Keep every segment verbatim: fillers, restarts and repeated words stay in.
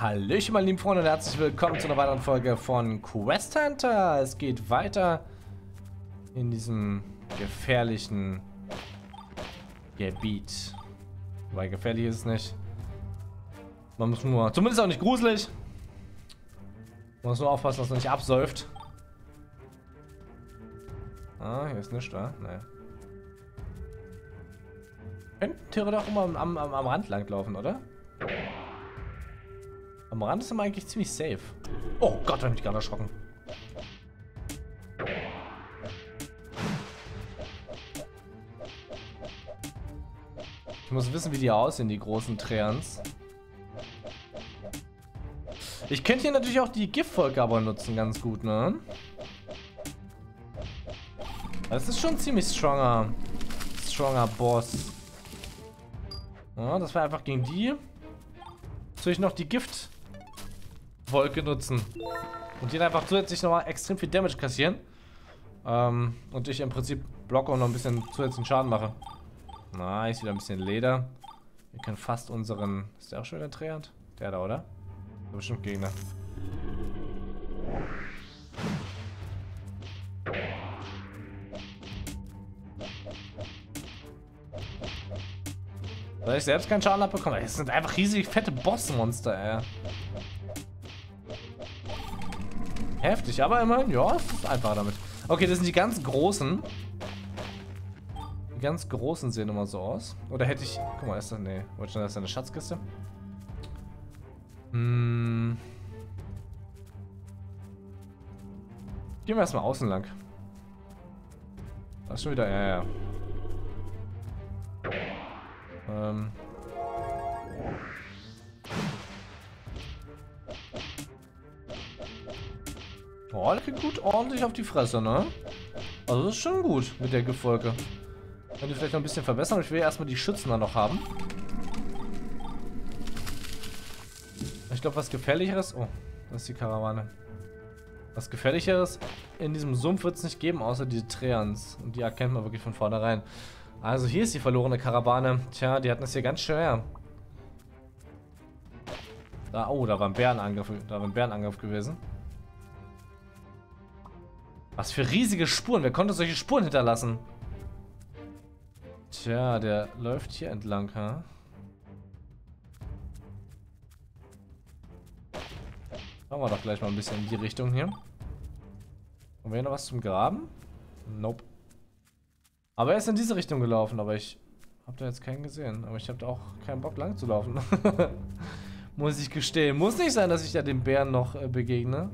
Hallöchen, meine lieben Freunde und herzlich willkommen zu einer weiteren Folge von Quest Hunter. Es geht weiter in diesem gefährlichen Gebiet. Wobei gefährlich ist es nicht. Man muss nur, zumindest auch nicht gruselig. Man muss nur aufpassen, dass man nicht absäuft. Ah, hier ist nichts, da. Naja. Könnten Tiere doch immer am, am, am Rand langlaufen, oder? Am Rand ist immer eigentlich ziemlich safe. Oh Gott, hab ich gerade erschrocken. Ich muss wissen, wie die aussehen, die großen Trans. Ich könnte hier natürlich auch die Giftwolke aber nutzen, ganz gut, ne? Das ist schon ein ziemlich stronger, stronger Boss. Ja, das war einfach gegen die. Soll ich noch die Gift Wolke nutzen und den einfach zusätzlich nochmal extrem viel Damage kassieren ähm, und ich im Prinzip blocke und noch ein bisschen zusätzlichen Schaden mache. Nice, wieder ein bisschen Leder. Wir können fast unseren... Ist der auch schon wieder Trehand? Der da, oder? Der bestimmt Gegner. Weil ich selbst keinen Schaden abbekomme. Das sind einfach riesig fette Bossmonster, ey. Heftig, aber immerhin, ja, es ist einfacher damit. Okay, das sind die ganz großen. Die ganz großen sehen immer so aus. Oder hätte ich... Guck mal, ist das... Nee, wollte schon, das ist eine Schatzkiste. Hm. Gehen wir erstmal außen lang. Da ist schon wieder... Ja, ja. Ähm. Oh, der kriegt gut ordentlich auf die Fresse, ne? Also das ist schon gut mit der Gefolge. Könnte vielleicht noch ein bisschen verbessern. Ich will erstmal die Schützen da noch haben. Ich glaube, was Gefährlicheres... Oh, das ist die Karawane. Was Gefährlicheres in diesem Sumpf wird es nicht geben, außer diese Treans. Und die erkennt man wirklich von vornherein. Also hier ist die verlorene Karawane. Tja, die hatten es hier ganz schwer. Da, oh, da war ein Bärenangriff, da war ein Bärenangriff gewesen. Was für riesige Spuren. Wer konnte solche Spuren hinterlassen? Tja, der läuft hier entlang, ha? Machen wir doch gleich mal ein bisschen in die Richtung hier. Haben wir hier noch was zum Graben? Nope. Aber er ist in diese Richtung gelaufen, aber ich habe da jetzt keinen gesehen. Aber ich habe da auch keinen Bock lang zu laufen. Muss ich gestehen. Muss nicht sein, dass ich da dem Bären noch äh, begegne.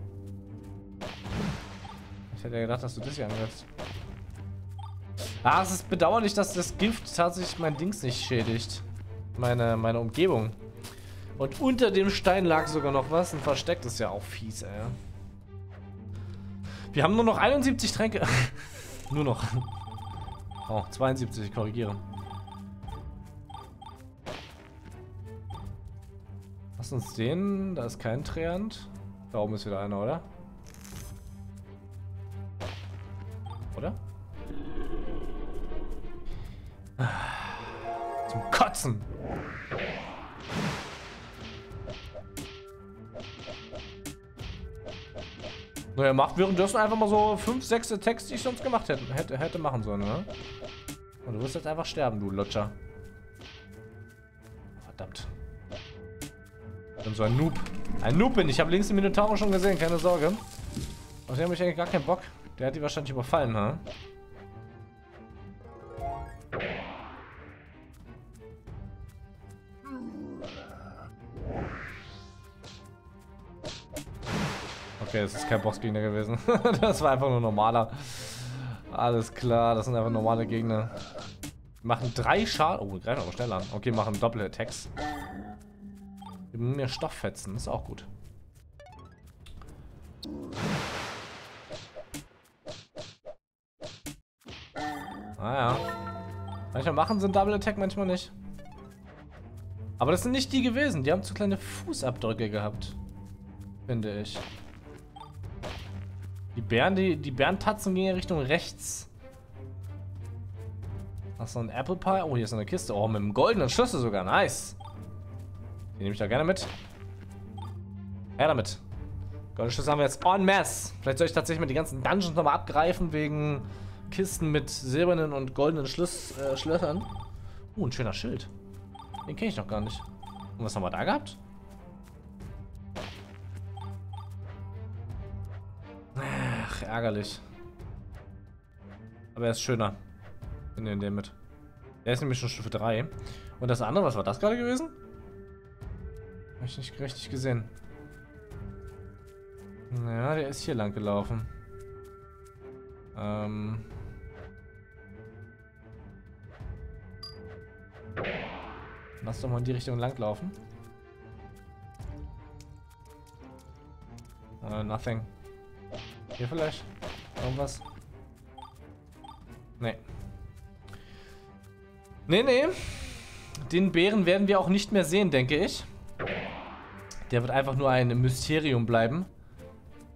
Ich hätte ja gedacht, dass du das hier angreifst. Ah, es ist bedauerlich, dass das Gift tatsächlich mein Dings nicht schädigt. Meine, meine Umgebung. Und unter dem Stein lag sogar noch was. Ein Versteck, das ist ja auch fies, ey. Wir haben nur noch einundsiebzig Tränke. Nur noch. Oh, zweiundsiebzig, ich korrigiere. Lass uns den, da ist kein Trehand. Da oben ist wieder einer, oder? Oder? Zum Kotzen! Naja, macht währenddessen einfach mal so fünf, sechs Attacks, die ich sonst gemacht hätte, hätte, hätte machen sollen, ne? Und du wirst jetzt einfach sterben, du Lutscher. Verdammt. Ich bin so ein Noob. Ein Noob bin ich. Ich habe links den Minotauro schon gesehen, keine Sorge. Auf den habe ich eigentlich gar keinen Bock. Der hat die wahrscheinlich überfallen, ne? Okay, das ist kein Bossgegner gewesen. Das war einfach nur normaler. Alles klar, das sind einfach normale Gegner. Machen drei Schaden. Oh, wir greifen aber schnell an. Okay, machen Doppel-Attacks. Wir müssen mehr Stofffetzen, ist auch gut. Naja. Manchmal machen sie einen Double-Attack, manchmal nicht. Aber das sind nicht die gewesen. Die haben zu kleine Fußabdrücke gehabt. Finde ich. Die Bären, die, die Bärentatzen gehen Richtung rechts. Hast du noch einen Apple Pie? Oh, hier ist noch eine Kiste. Oh, mit einem goldenen Schlüssel sogar. Nice. Den nehme ich da gerne mit. Her damit. Goldschüsse haben wir jetzt en masse. Vielleicht soll ich tatsächlich mal die ganzen Dungeons nochmal abgreifen wegen Kisten mit silbernen und goldenen Schlüss, äh, Schlössern. Oh, uh, ein schöner Schild. Den kenne ich noch gar nicht. Und was haben wir da gehabt? Ach, ärgerlich. Aber er ist schöner. Ich nehme den mit. Der ist nämlich schon Stufe drei. Und das andere, was war das gerade gewesen? Habe ich nicht richtig gesehen. Ja, der ist hier lang gelaufen. Ähm. Lass doch mal in die Richtung lang laufen. Uh, nothing. Hier vielleicht? Irgendwas? Nee. Nee, nee. Den Bären werden wir auch nicht mehr sehen, denke ich. Der wird einfach nur ein Mysterium bleiben.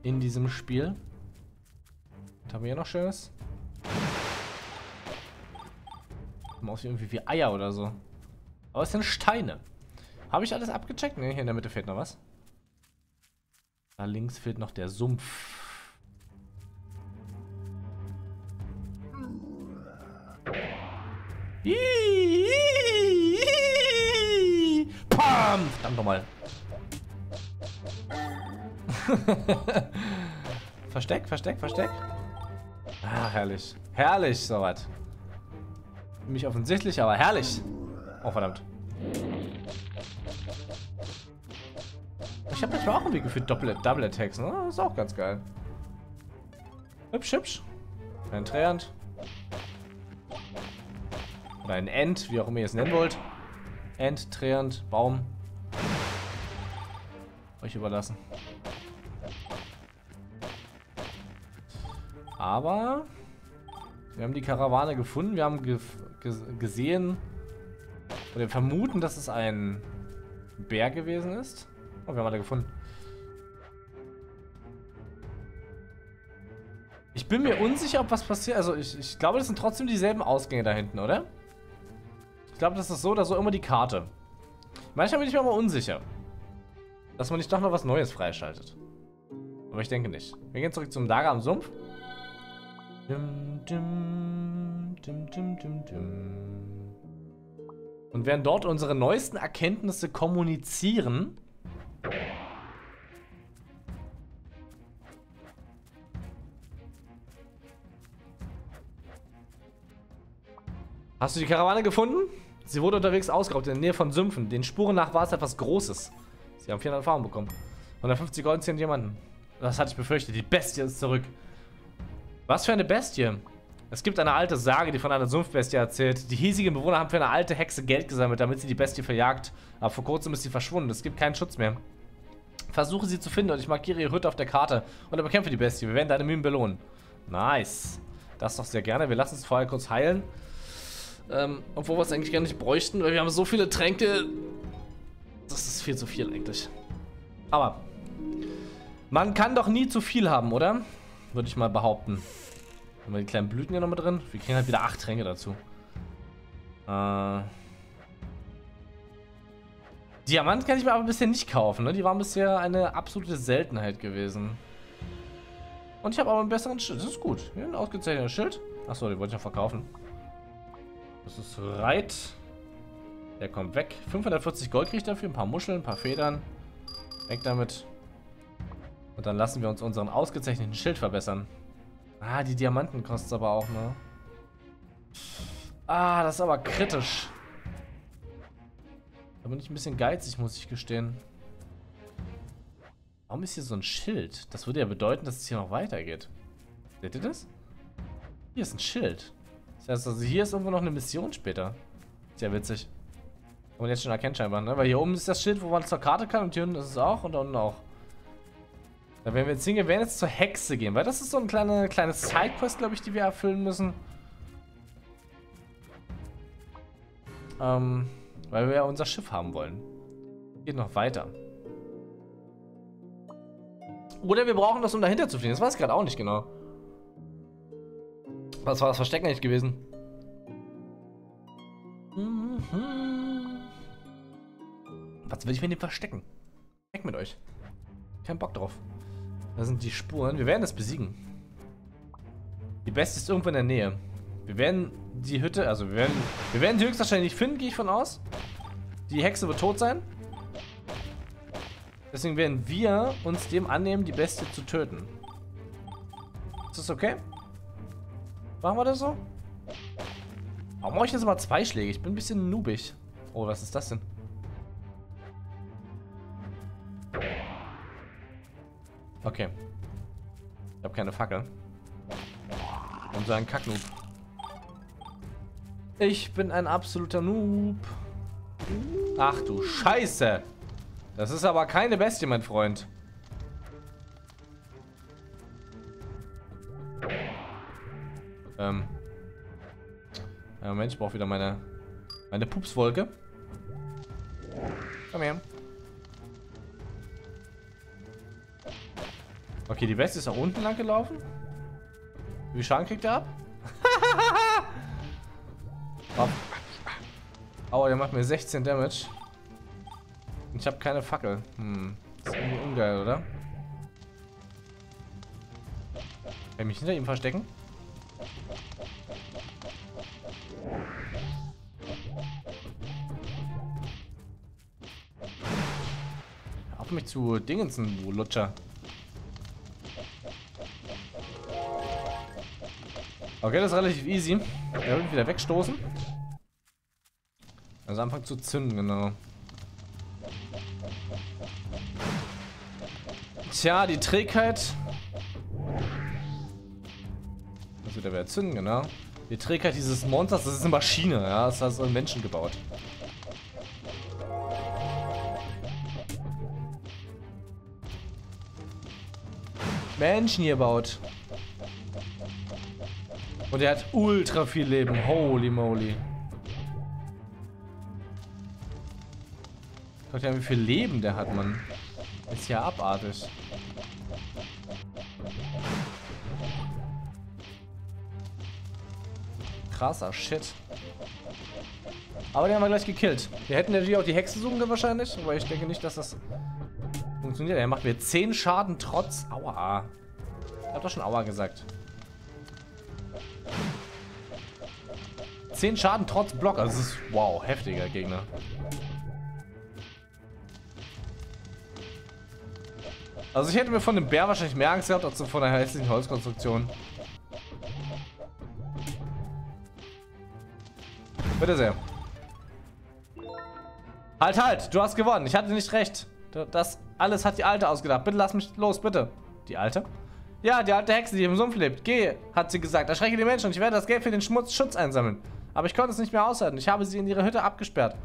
In diesem Spiel. Was haben wir hier noch Schönes? Mal aus wie irgendwie wie Eier oder so. Aber es sind Steine. Habe ich alles abgecheckt? Ne, hier in der Mitte fehlt noch was. Da links fehlt noch der Sumpf. Pam! Verdammt nochmal. Versteck, Versteck, Versteck. Ah, herrlich. Herrlich, soweit. Nicht offensichtlich, aber herrlich. Oh, verdammt. Ich habe manchmal auch einen Weg für Double-Attacks, ne? Das ist auch ganz geil. Hübsch, hübsch. Ein Trant. Oder ein End, wie auch immer ihr es nennen wollt. End, Trant, Baum. Euch überlassen. Aber wir haben die Karawane gefunden, wir haben ge ge gesehen oder vermuten, dass es ein Bär gewesen ist. Oh, wir haben alle gefunden. Ich bin mir unsicher, ob was passiert. Also ich, ich glaube, das sind trotzdem dieselben Ausgänge da hinten, oder? Ich glaube, das ist so oder so immer die Karte. Manchmal bin ich mir aber unsicher, dass man nicht doch noch was Neues freischaltet. Aber ich denke nicht. Wir gehen zurück zum Lager am Sumpf. Und werden dort unsere neuesten Erkenntnisse kommunizieren. Hast du die Karawane gefunden? Sie wurde unterwegs ausgeraubt in der Nähe von Sümpfen. Den Spuren nach war es etwas Großes. Sie haben vierhundert Erfahrung bekommen. hundertfünfzig Gold zählt jemanden. Das hatte ich befürchtet. Die Bestie ist zurück. Was für eine Bestie? Es gibt eine alte Sage, die von einer Sumpfbestie erzählt. Die hiesigen Bewohner haben für eine alte Hexe Geld gesammelt, damit sie die Bestie verjagt. Aber vor kurzem ist sie verschwunden. Es gibt keinen Schutz mehr. Versuche sie zu finden und ich markiere ihre Hütte auf der Karte. Und bekämpfe die Bestie. Wir werden deine Mühen belohnen. Nice. Das doch sehr gerne. Wir lassen es vorher kurz heilen. Ähm, obwohl wir es eigentlich gar nicht bräuchten, weil wir haben so viele Tränke. Das ist viel zu viel eigentlich. Aber man kann doch nie zu viel haben, oder? Würde ich mal behaupten. Haben wir die kleinen Blüten hier noch mit drin? Wir kriegen halt wieder acht Tränke dazu. Äh. Diamant kann ich mir aber bisher nicht kaufen, ne? Die waren bisher eine absolute Seltenheit gewesen. Und ich habe aber einen besseren Schild. Das ist gut. Hier ein ausgezeichnetes Schild. Achso, den wollte ich noch verkaufen. Das ist Reit. Der kommt weg. fünfhundertvierzig Gold kriegt dafür. Ein paar Muscheln, ein paar Federn. Weg damit. Und dann lassen wir uns unseren ausgezeichneten Schild verbessern. Ah, die Diamanten kosten es aber auch, ne? Ah, das ist aber kritisch. Da bin ich ein bisschen geizig, muss ich gestehen. Warum ist hier so ein Schild? Das würde ja bedeuten, dass es hier noch weitergeht. Seht ihr das? Hier ist ein Schild. Das heißt, also hier ist irgendwo noch eine Mission später. Ist ja witzig. Und jetzt schon erkennt scheinbar, ne? Weil hier oben ist das Schild, wo man zur Karte kann und hier unten ist es auch und da unten auch. Da werden wir jetzt hingehen, werden jetzt zur Hexe gehen, weil das ist so eine kleine, kleine Sidequest, glaube ich, die wir erfüllen müssen. Ähm, weil wir ja unser Schiff haben wollen. Geht noch weiter. Oder wir brauchen das, um dahinter zu fliegen. Das weiß ich gerade auch nicht genau. Was war das Versteck nicht gewesen? Mhm. Was will ich mit dem verstecken? Weg mit euch. keinen Bock drauf. Da sind die Spuren. Wir werden das besiegen. Die Bestie ist irgendwo in der Nähe. Wir werden die Hütte, also wir werden, wir werden die höchstwahrscheinlich nicht finden, gehe ich von aus. Die Hexe wird tot sein. Deswegen werden wir uns dem annehmen, die Bestie zu töten. Ist das okay? Machen wir das so? Warum mache ich jetzt mal zwei Schläge? Ich bin ein bisschen noobig. Oh, was ist das denn? Okay. Ich habe keine Fackel. Und so ein Kacknoob. Ich bin ein absoluter Noob. Ach du Scheiße. Das ist aber keine Bestie, mein Freund. Ähm. Ja, Moment, ich brauche wieder meine, meine Pupswolke. Komm her. Okay, die Bestie ist auch unten lang gelaufen. Wie viel Schaden kriegt er ab? Aua, der macht mir sechzehn Damage. Ich habe keine Fackel. Hm. Das ist irgendwie ungeil, oder? Kann ich mich hinter ihm verstecken? Auf mich zu Dingensen, du Lutscher. Okay, das ist relativ easy. Er wird wieder wegstoßen. Also anfangen zu zünden, genau. Tja, die Trägheit. Das wird er wieder zünden, genau. Die Trägheit dieses Monsters, das ist eine Maschine, ja. Das hat so einen Menschen gebaut. Menschen hier baut. Und er hat ultra viel Leben. Holy moly. Guck dir an, wie viel Leben der hat, Mann. Ist ja abartig. Krasser Shit. Aber den haben wir gleich gekillt. Wir hätten natürlich auch die Hexe suchen können wahrscheinlich. Aber ich denke nicht, dass das funktioniert. Er macht mir zehn Schaden trotz... Aua. Ich hab doch schon Aua gesagt. zehn Schaden trotz Block. Also das ist, wow, heftiger Gegner. Also ich hätte mir von dem Bär wahrscheinlich mehr Angst gehabt, als von der hässlichen Holzkonstruktion. Bitte sehr. Halt, halt! Du hast gewonnen. Ich hatte nicht recht. Das alles hat die Alte ausgedacht. Bitte lass mich los, bitte. Die Alte? Ja, die alte Hexe, die im Sumpf lebt. Geh, hat sie gesagt. Erschrecke die Menschen und ich werde das Geld für den Schmutz Schutz einsammeln. Aber ich konnte es nicht mehr aushalten. Ich habe sie in ihre Hütte abgesperrt.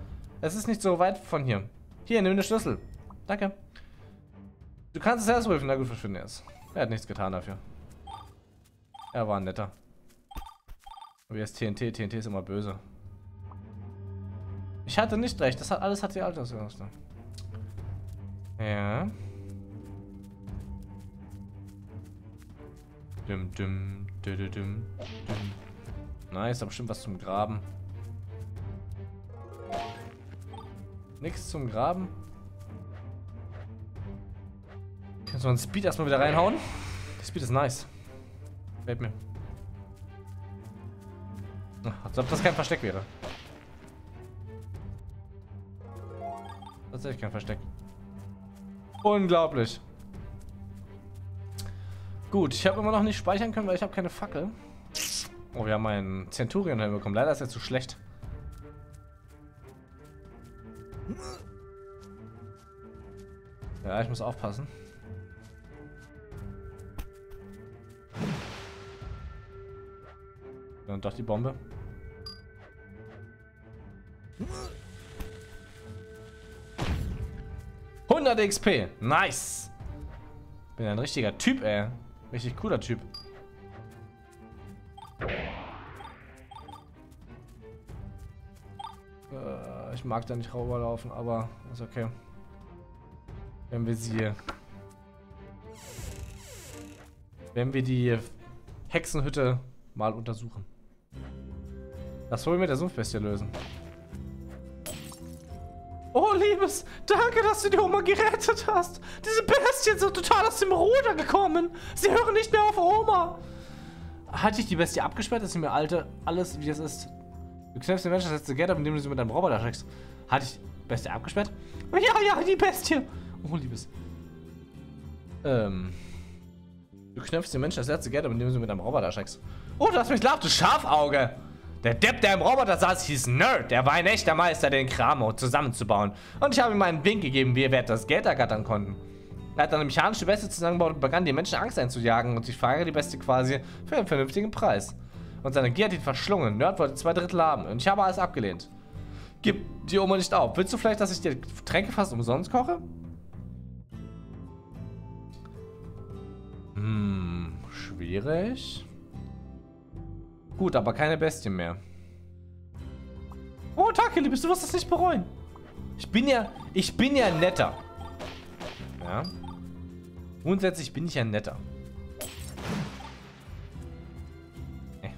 Es ist nicht so weit von hier. Hier, nimm den Schlüssel. Danke. Du kannst es selbst prüfen. Na gut, verschwinde es. Er hat nichts getan dafür. Er war ein netter. Aber hier ist T N T. T N T ist immer böse. Ich hatte nicht recht. Das hat alles hat die Alte ausgedacht. Ja. Dum, dum, dum, dum, dum. Nice, aber bestimmt was zum Graben. Nichts zum Graben. Kannst du einen Speed erstmal wieder reinhauen? Der Speed ist nice. Gefällt mir. Ach, als ob das kein Versteck wäre. Tatsächlich kein Versteck. Unglaublich. Gut, ich habe immer noch nicht speichern können, weil ich habe keine Fackel. Oh, wir haben einen Centurion-Helm bekommen. Leider ist er zu schlecht. Ja, ich muss aufpassen. Und doch die Bombe. hundert X P. Nice. Bin ein richtiger Typ, ey. Richtig cooler Typ. Äh, ich mag da nicht rüberlaufen, aber ist okay. Wenn wir sie... Wenn wir die Hexenhütte mal untersuchen. Das wollen wir mit der Sumpfbestie lösen. Oh, liebe Liebes, danke, dass du die Oma gerettet hast. Diese Bestien sind total aus dem Ruder gekommen. Sie hören nicht mehr auf Oma. Hatte ich die Bestie abgesperrt? Das ist mir alte, alles wie es ist. Du knäppst den Menschen das letzte Geld ab, indem du sie mit deinem Roboter schreckst. Hatte ich die Bestie abgesperrt? Ja, ja, die Bestie. Oh, Liebes. Ähm... Du knöpfst den Menschen das letzte Geld ab, indem du sie mit deinem Roboter schreckst. Oh, du hast mich laut, du Schafauge! Der Depp, der im Roboter saß, hieß Nerd. Er war ein echter Meister, den Kram zusammenzubauen. Und ich habe ihm einen Wink gegeben, wie wir das Geld ergattern konnten. Er hat eine mechanische Bestie zusammengebaut und begann, die Menschen Angst einzujagen. Und ich verheiratete die Bestie quasi für einen vernünftigen Preis. Und seine Gier hat ihn verschlungen. Nerd wollte zwei Drittel haben. Und ich habe alles abgelehnt. Gib die Oma nicht auf. Willst du vielleicht, dass ich dir Tränke fast umsonst koche? Hm, schwierig. Gut, aber keine Bestie mehr. Oh, danke, Liebes, du wirst das nicht bereuen. Ich bin ja, ich bin ja netter. Ja. Grundsätzlich bin ich ja netter. Äh.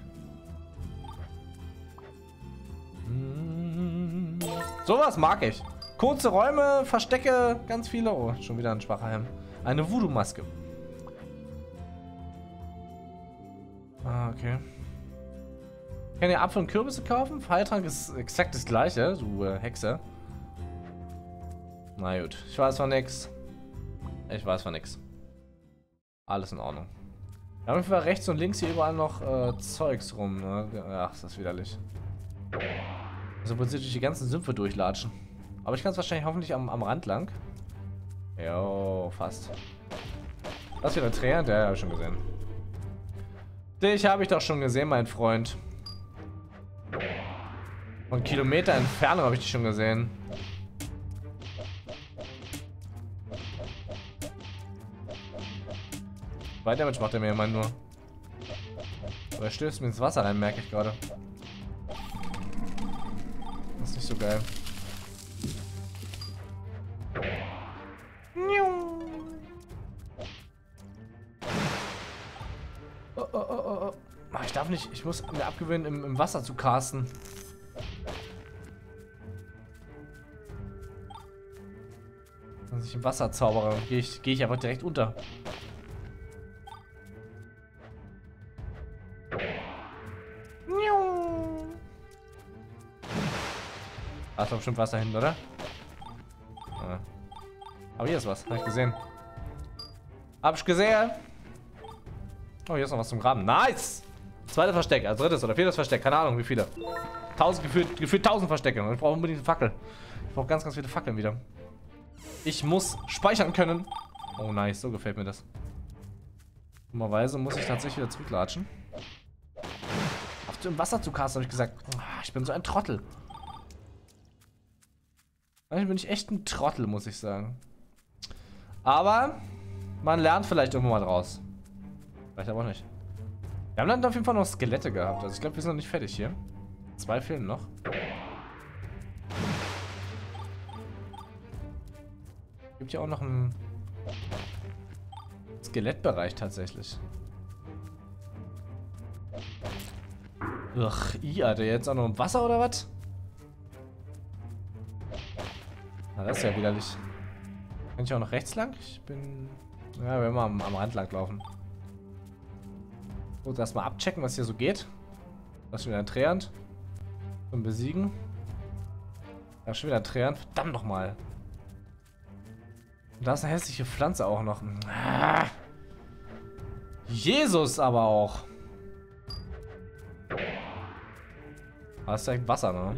Hm. Sowas mag ich. Kurze Räume, Verstecke, ganz viele. Oh, schon wieder ein schwacher Helm. Eine Voodoo-Maske. Ah, okay. Ich kann ja Apfel und Kürbisse kaufen. Heiltrank ist exakt das gleiche, du äh, Hexe. Na gut, ich weiß von nix. Ich weiß von nix. Alles in Ordnung. Wir haben einfach rechts und links hier überall noch äh, Zeugs rum, ne? Ach, ist das widerlich. Also im Prinzip durch die ganzen Sümpfe durchlatschen. Aber ich kann es wahrscheinlich hoffentlich am, am Rand lang. Jo, fast. Das ist wieder ein Träger, der habe ich schon gesehen. Dich habe ich doch schon gesehen, mein Freund. Von Kilometer Entfernung habe ich dich schon gesehen. Zwei Damage macht er mir immer nur. Oder stößt mir ins Wasser rein, merke ich gerade. Das ist nicht so geil. Oh, oh, oh, oh. Ich darf nicht, ich muss mir abgewöhnen, im, im Wasser zu casten. Wenn ich im Wasser zaubere, gehe ich, geh ich einfach direkt unter. Da ist doch bestimmt Wasser hin, oder? Ja. Aber hier ist was, hab ich gesehen. Hab ich gesehen. Oh, hier ist noch was zum Graben. Nice! Zweites Versteck, also drittes oder viertes Versteck, keine Ahnung wie viele. Tausend, gefühlt, gefühlt tausend Verstecke. Und ich brauche unbedingt eine Fackel. Ich brauche ganz, ganz viele Fackeln wieder. Ich muss speichern können. Oh nice, so gefällt mir das. Dummerweise muss ich tatsächlich wieder zurücklatschen. Auf dem Wasser zu casten, habe ich gesagt. Ich bin so ein Trottel. Manchmal bin ich echt ein Trottel, muss ich sagen. Aber man lernt vielleicht irgendwann mal draus. Vielleicht aber auch nicht. Wir haben dann auf jeden Fall noch Skelette gehabt. Also ich glaube, wir sind noch nicht fertig hier. Zwei fehlen noch. Gibt ja auch noch einen Skelettbereich tatsächlich. Ach, i, Alter, jetzt auch noch im Wasser oder was? Na, das ist ja widerlich. Kann ich auch noch rechts lang? Ich bin. Ja, wir mal am, am Rand lang laufen. Gut, erstmal abchecken, was hier so geht. Das ist wieder ein Träant. Zum Besiegen. Da ist schon wieder ein Träant. Verdammt nochmal. Und da ist eine hässliche Pflanze auch noch. Ah. Jesus aber auch. Da ist direkt Wasser, ne?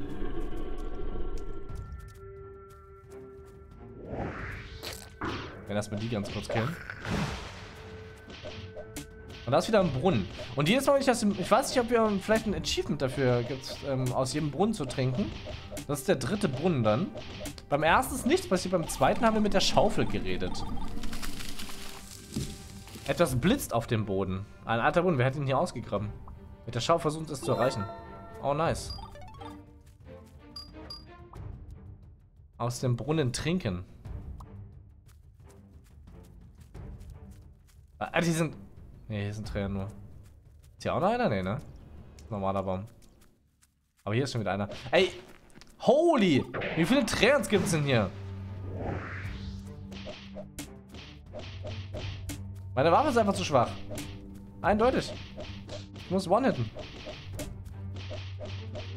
Wenn das mit die ganz kurz killen. Und da ist wieder ein Brunnen. Und jedes Mal, wenn ich das... Ich weiß nicht, ob wir vielleicht ein Achievement dafür gibt, ähm, aus jedem Brunnen zu trinken. Das ist der dritte Brunnen dann. Beim ersten ist nichts passiert, beim zweiten haben wir mit der Schaufel geredet. Etwas blitzt auf dem Boden. Ein alter Brunnen, wer hat ihn hier ausgegraben? Mit der Schaufel versucht es zu erreichen. Oh, nice. Aus dem Brunnen trinken. Ah, die sind... Ne, hier ist ein Träger nur. Ist hier auch noch einer? Ne, ne? Normaler Baum. Aber hier ist schon wieder einer. Ey! Holy! Wie viele Träger gibt's denn hier? Meine Waffe ist einfach zu schwach. Eindeutig. Ich muss one-hitten.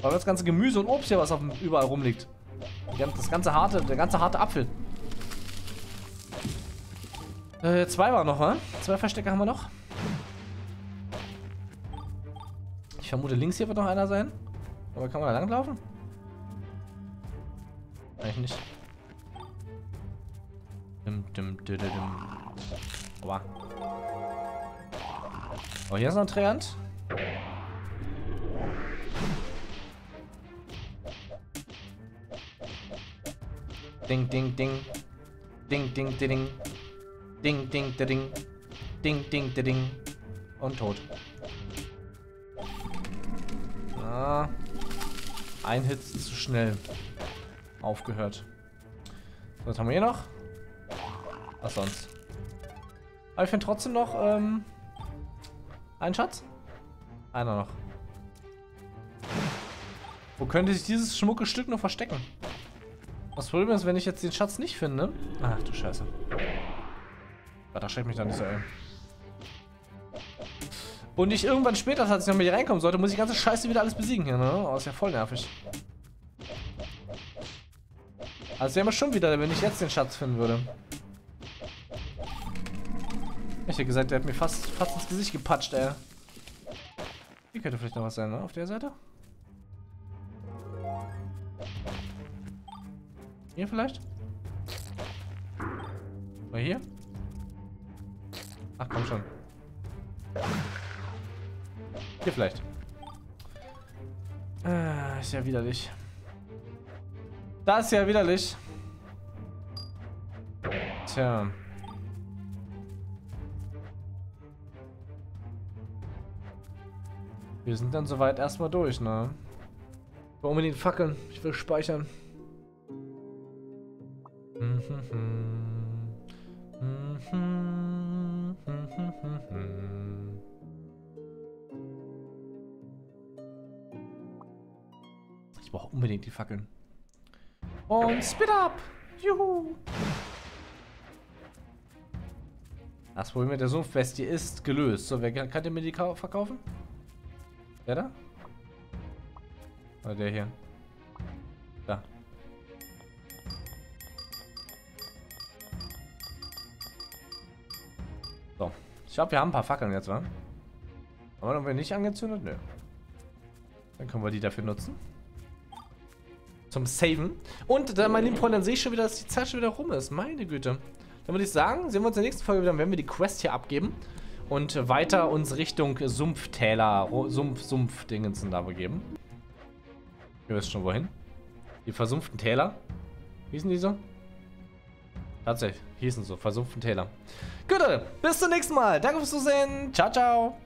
Weil das ganze Gemüse und Obst hier, was auf dem, überall rumliegt. Das ganze harte, der ganze harte Apfel. Äh, zwei waren noch, ne? Zwei Verstecke haben wir noch. Ich vermute, links hier wird noch einer sein. Aber kann man da langlaufen? Eigentlich nicht. Dim, dim, dim, dim. Aua. Oh, hier ist noch ein Treant. Ding, ding, ding. Ding, ding, ding. Ding, ding, ding. Ding, ding, ding. Und tot. Ah. Ein Hit ist zu schnell. Aufgehört. So, was haben wir hier noch? Was sonst? Aber ich finde trotzdem noch ähm, einen Schatz. Einer noch. Wo könnte sich dieses schmucke Stück noch verstecken? Das Problem ist, wenn ich jetzt den Schatz nicht finde. Ach du Scheiße. Da schreckt mich dann nicht so ein. Und ich irgendwann später, als ich noch mal hier reinkommen sollte, muss ich die ganze Scheiße wieder alles besiegen hier, ne? Oh, ist ja voll nervig. Also wäre wir schon wieder, wenn ich jetzt den Schatz finden würde. Ich hätte gesagt, der hat mir fast, fast ins Gesicht gepatscht, ey. Hier könnte vielleicht noch was sein, ne? Auf der Seite? Hier vielleicht? Oder hier? Ach, komm schon. Hier vielleicht. Ah, ist ja widerlich. Das ist ja widerlich. Tja. Wir sind dann soweit erstmal durch, ne? Ich will unbedingt Fackeln. Ich will speichern. Ich brauche unbedingt die Fackeln. Und Speed up! Juhu! Das Problem mit der Sumpfbestie ist gelöst. So, wer kann mir die verkaufen? Der da? Oder der hier? Da. So. Ich glaube, wir haben ein paar Fackeln jetzt, wa? Aber haben wir nicht angezündet? Nö. Dann können wir die dafür nutzen. Zum Saven. Und dann, mein lieber Freund, dann sehe ich schon wieder, dass die Zeit schon wieder rum ist. Meine Güte. Dann würde ich sagen, sehen wir uns in der nächsten Folge wieder, wenn wir die Quest hier abgeben. Und weiter uns Richtung Sumpftäler, Sumpf, Sumpf-Dingensen da begeben. Ihr wisst schon wohin. Die versumpften Täler. Hießen die so? Tatsächlich, hießen so, versumpften Täler. Gut, Leute, bis zum nächsten Mal. Danke fürs Zusehen. Ciao, ciao.